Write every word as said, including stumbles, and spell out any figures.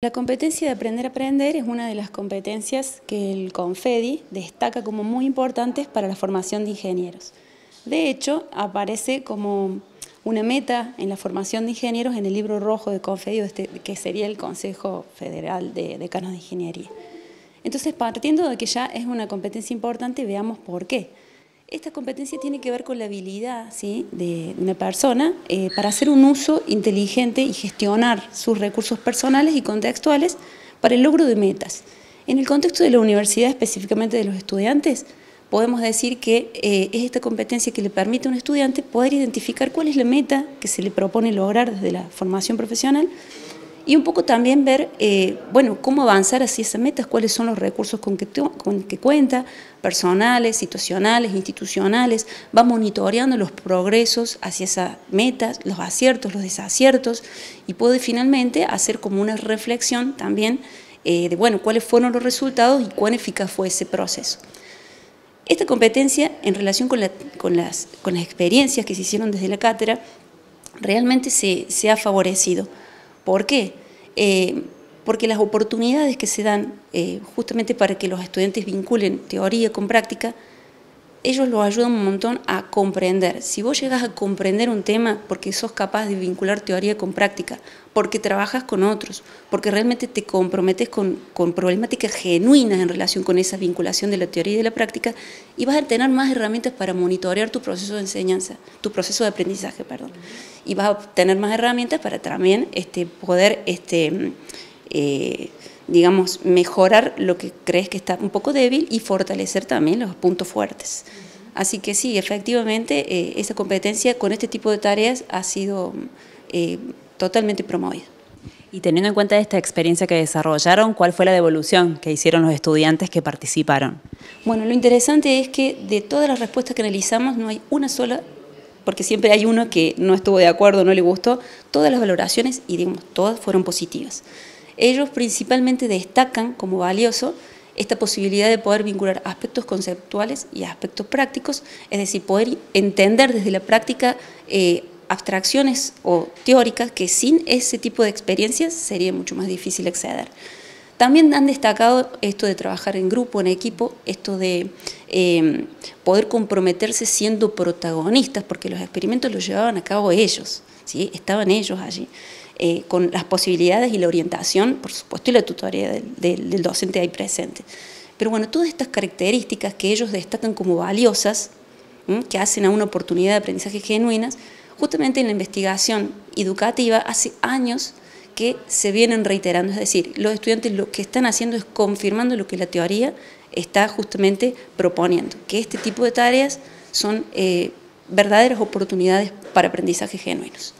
La competencia de aprender a aprender es una de las competencias que el CONFEDI destaca como muy importantes para la formación de ingenieros. De hecho, aparece como una meta en la formación de ingenieros en el libro rojo de CONFEDI, que sería el Consejo Federal de Decanos de Ingeniería. Entonces, partiendo de que ya es una competencia importante, veamos por qué. Esta competencia tiene que ver con la habilidad, ¿sí?, de una persona eh, para hacer un uso inteligente y gestionar sus recursos personales y contextuales para el logro de metas. En el contexto de la universidad, específicamente de los estudiantes, podemos decir que eh, es esta competencia que le permite a un estudiante poder identificar cuál es la meta que se le propone lograr desde la formación profesional y un poco también ver eh, bueno, cómo avanzar hacia esas metas, cuáles son los recursos con que, con que cuenta, personales, situacionales, institucionales, va monitoreando los progresos hacia esas metas, los aciertos, los desaciertos, y puede finalmente hacer como una reflexión también eh, de bueno, cuáles fueron los resultados y cuán eficaz fue ese proceso. Esta competencia en relación con, la, con, las, con las experiencias que se hicieron desde la cátedra realmente se, se ha favorecido. ¿Por qué? Eh, porque las oportunidades que se dan eh, justamente para que los estudiantes vinculen teoría con práctica, ellos los ayudan un montón a comprender. Si vos llegás a comprender un tema porque sos capaz de vincular teoría con práctica, porque trabajas con otros, porque realmente te comprometes con, con problemáticas genuinas en relación con esa vinculación de la teoría y de la práctica, y vas a tener más herramientas para monitorear tu proceso de enseñanza, tu proceso de aprendizaje, perdón. Y vas a tener más herramientas para también este, poder, este, eh, digamos, mejorar lo que crees que está un poco débil y fortalecer también los puntos fuertes. Así que sí, efectivamente, eh, esa competencia con este tipo de tareas ha sido eh, totalmente promovida. Y teniendo en cuenta esta experiencia que desarrollaron, ¿cuál fue la devolución que hicieron los estudiantes que participaron? Bueno, lo interesante es que de todas las respuestas que analizamos no hay una sola, porque siempre hay uno que no estuvo de acuerdo, no le gustó. Todas las valoraciones, y digamos, todas fueron positivas. Ellos principalmente destacan como valioso esta posibilidad de poder vincular aspectos conceptuales y aspectos prácticos, es decir, poder entender desde la práctica eh, abstracciones o teóricas que sin ese tipo de experiencias sería mucho más difícil acceder. También han destacado esto de trabajar en grupo, en equipo, esto de eh, poder comprometerse siendo protagonistas, porque los experimentos los llevaban a cabo ellos, ¿sí? Estaban ellos allí, eh, con las posibilidades y la orientación, por supuesto, y la tutoría del, del, del docente ahí presente. Pero bueno, todas estas características que ellos destacan como valiosas, ¿sí?, que hacen a una oportunidad de aprendizaje genuinas, justamente en la investigación educativa hace años que se vienen reiterando, es decir, los estudiantes lo que están haciendo es confirmando lo que la teoría está justamente proponiendo, que este tipo de tareas son eh, verdaderas oportunidades para aprendizajes genuinos.